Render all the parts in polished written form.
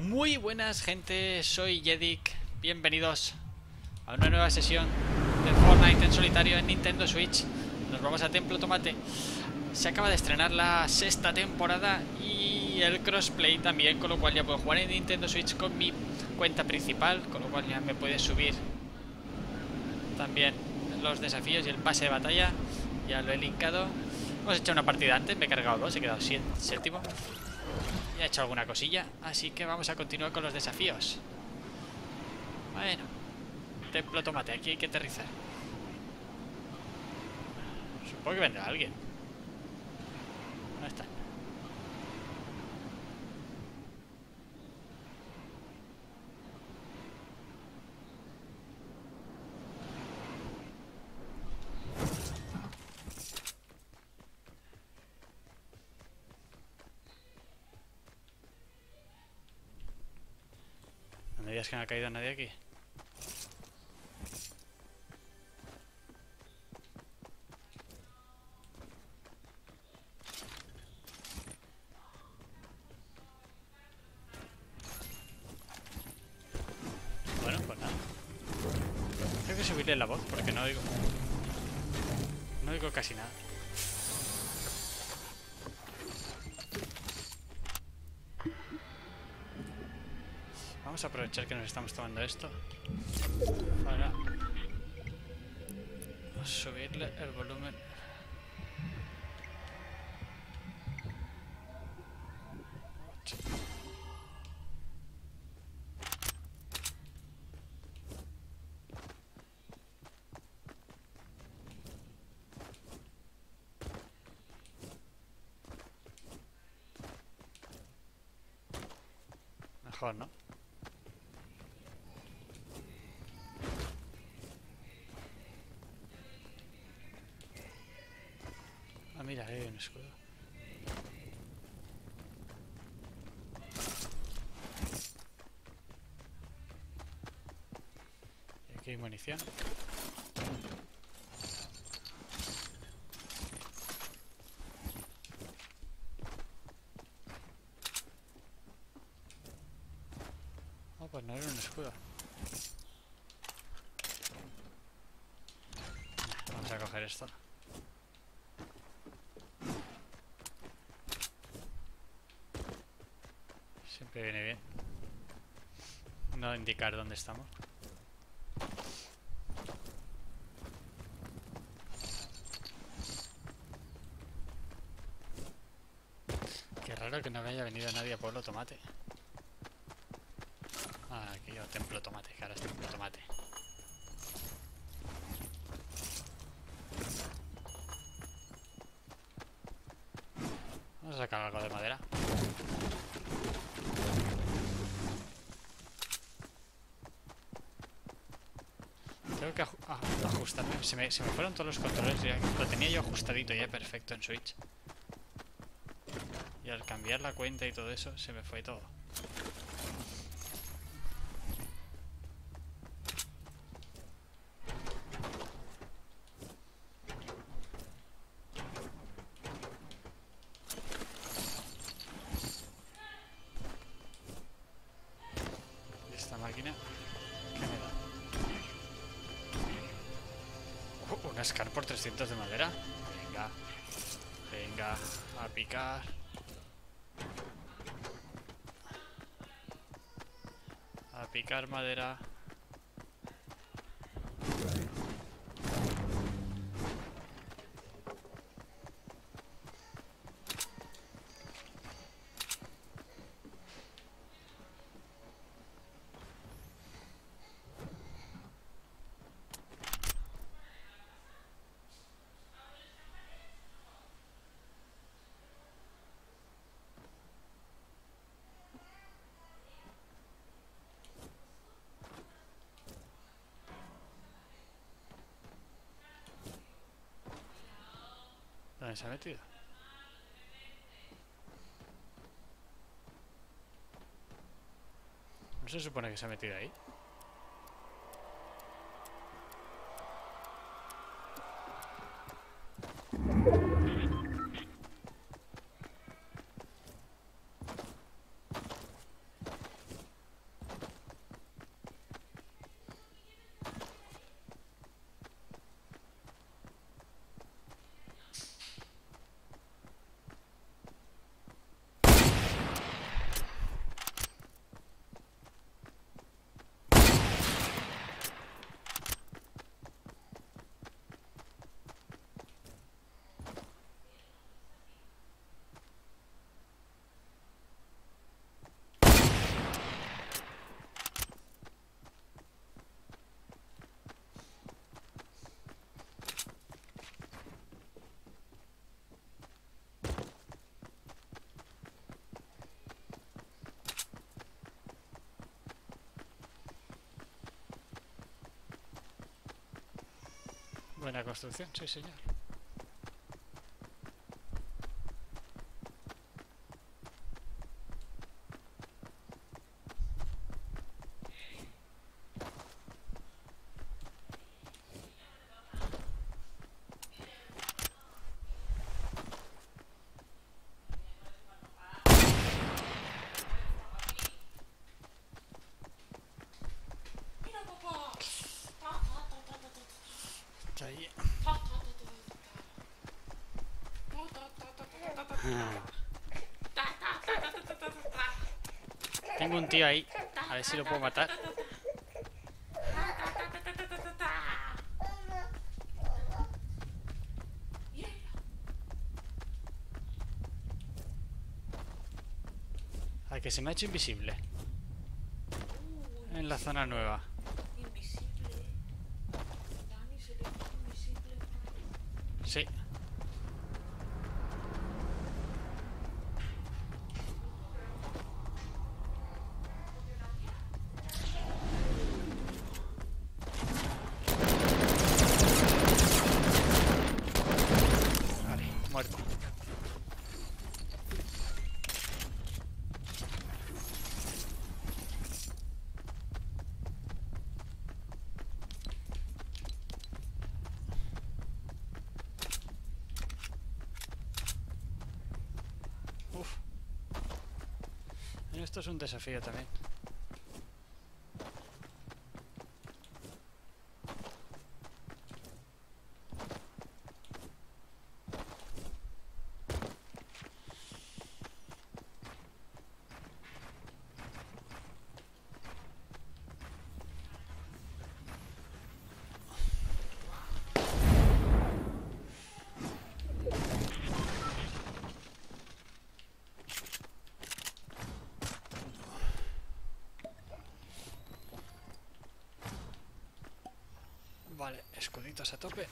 Muy buenas, gente, soy Jedik. Bienvenidos a una nueva sesión de Fortnite en solitario en Nintendo Switch. Nos vamos a Templo Tomate. Se acaba de estrenar la 6ª temporada y el crossplay también, con lo cual ya puedo jugar en Nintendo Switch con mi cuenta principal, con lo cual ya me puede subir también los desafíos y el pase de batalla. Ya lo he linkado. Hemos hecho una partida antes, me he cargado 2, he quedado 7º. Ya he hecho alguna cosilla, así que vamos a continuar con los desafíos. Bueno, Templo Tomate, aquí hay que aterrizar. Supongo que vendrá alguien. ¿Dónde están? Es que no ha caído nadie aquí. Bueno, pues nada. Tengo que subirle la voz porque no oigo. No oigo casi nada. Vamos a aprovechar que nos estamos tomando esto para subirle el volumen. Mejor, ¿no? Mira, hay un escudo. Y aquí hay munición. Oh, pues no era un escudo. Vamos a coger esto. Siempre viene bien no indicar dónde estamos. Qué raro que no haya venido nadie a Pueblo Tomate. Ah, aquí yo, Templo Tomate, que ahora es Templo Tomate. Vamos a sacar algo de madera. Tengo que ajustarme. Se me fueron todos los controles. Lo tenía yo ajustadito ya perfecto en Switch. Y al cambiar la cuenta y todo eso, se me fue todo. ¿Y esta máquina? Un SCAR por 300 de madera. Venga, venga, a picar. A picar madera. ¿Dónde se ha metido? ¿No se supone que se ha metido ahí? buena construcción, sí señor. Tengo un tío ahí, a ver si lo puedo matar. A que se me ha hecho invisible. En la zona nueva. Sí. Esto es un desafío también. Vale, escuditos a tope.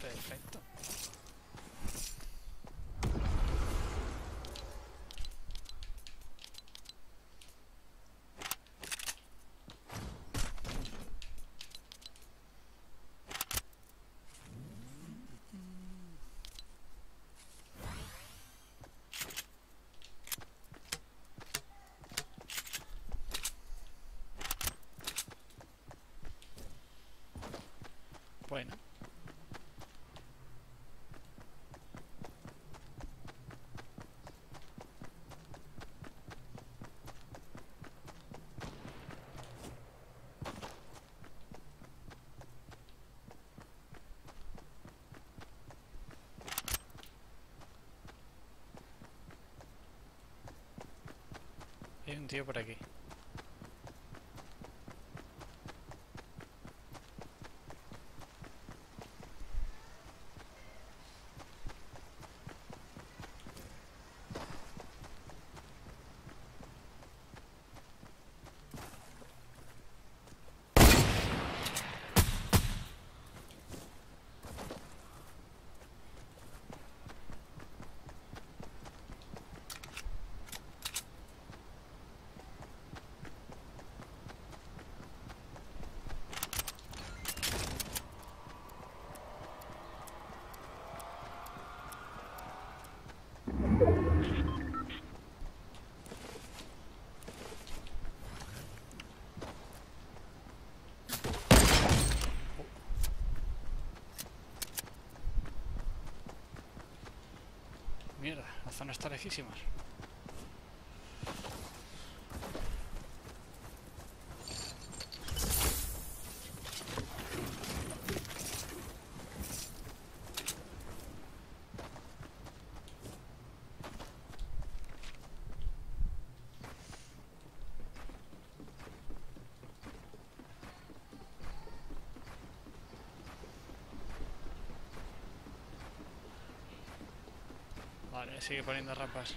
Perfecto. Bueno. Hay un tío por aquí. Mierda, la zona está lejísima. Vale, sigue poniendo rampas.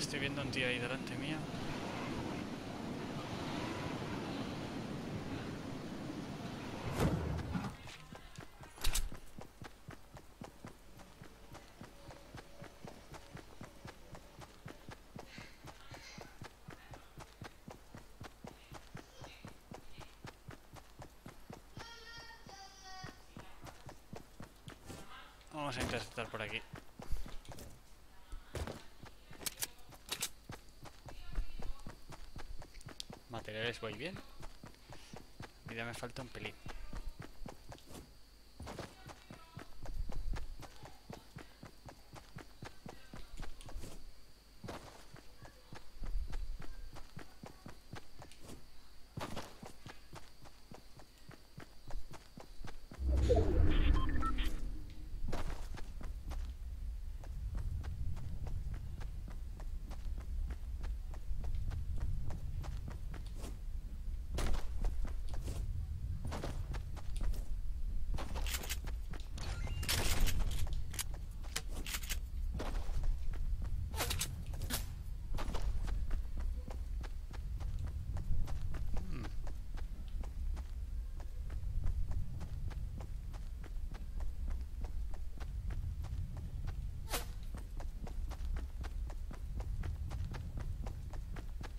Estoy viendo a un tío ahí delante mía. Vamos a interceptar por aquí. Materiales voy bien. Vida me falta un pelín.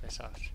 Sabes.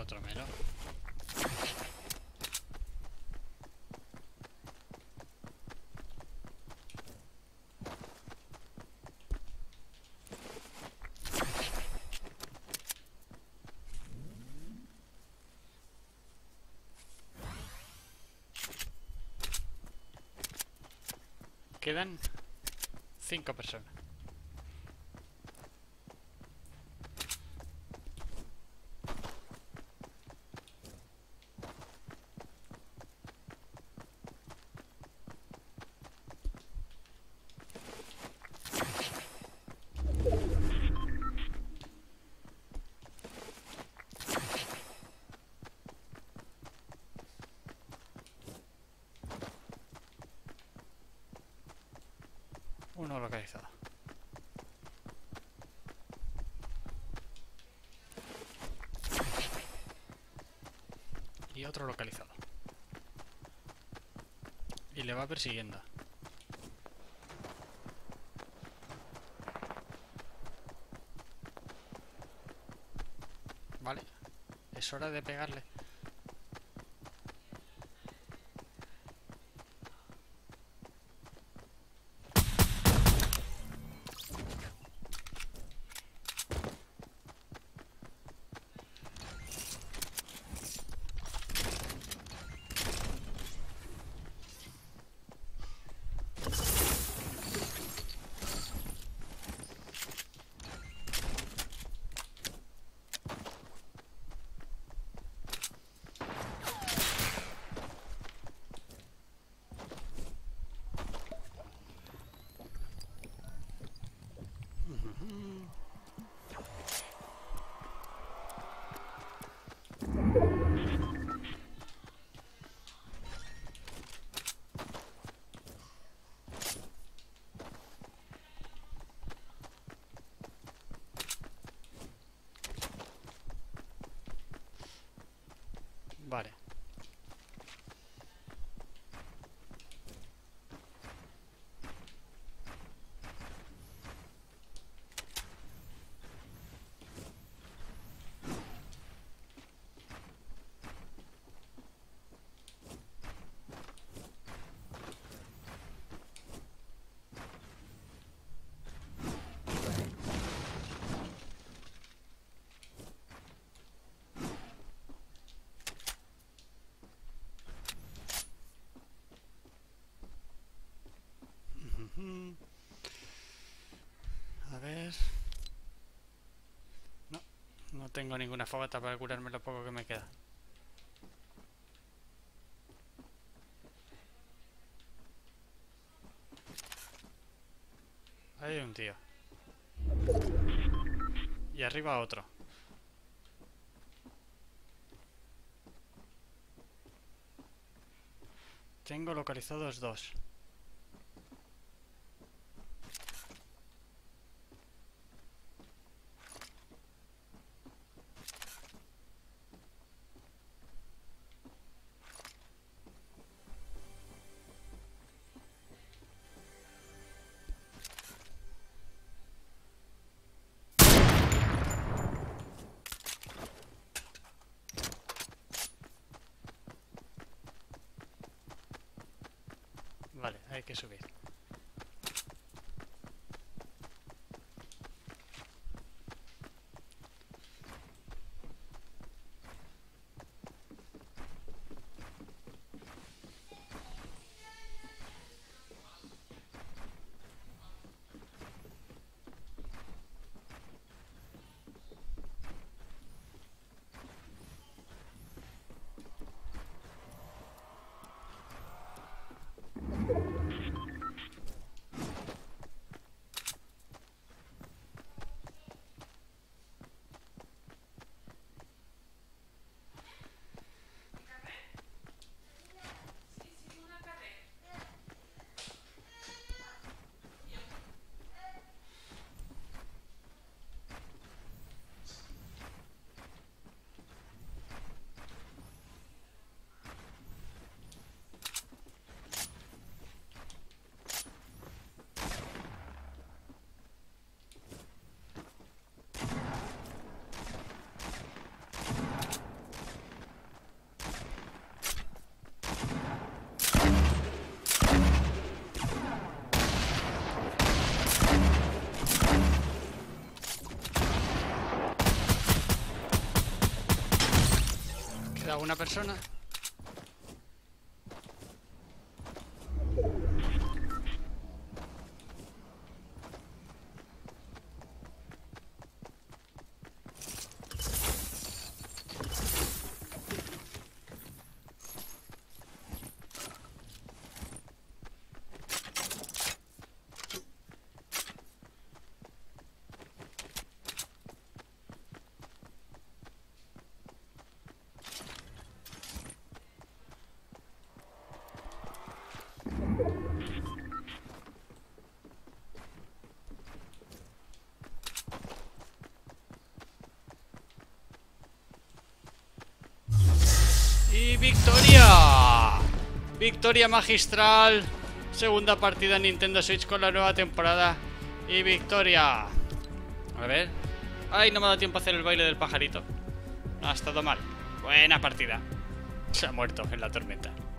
Otro menos. Quedan 5 personas. Uno localizado. Y otro localizado. Y le va persiguiendo. Vale. Es hora de pegarle. Vale. A ver... No, no tengo ninguna fogata para curarme lo poco que me queda. Ahí hay un tío. Y arriba otro. Tengo localizados dos. Vale, hay que subir. Una persona. ¡Victoria! Victoria magistral. Segunda partida en Nintendo Switch con la nueva temporada. Y victoria. A ver. Ay, no me ha dado tiempo a hacer el baile del pajarito. No, ha estado mal. Buena partida. Se ha muerto en la tormenta.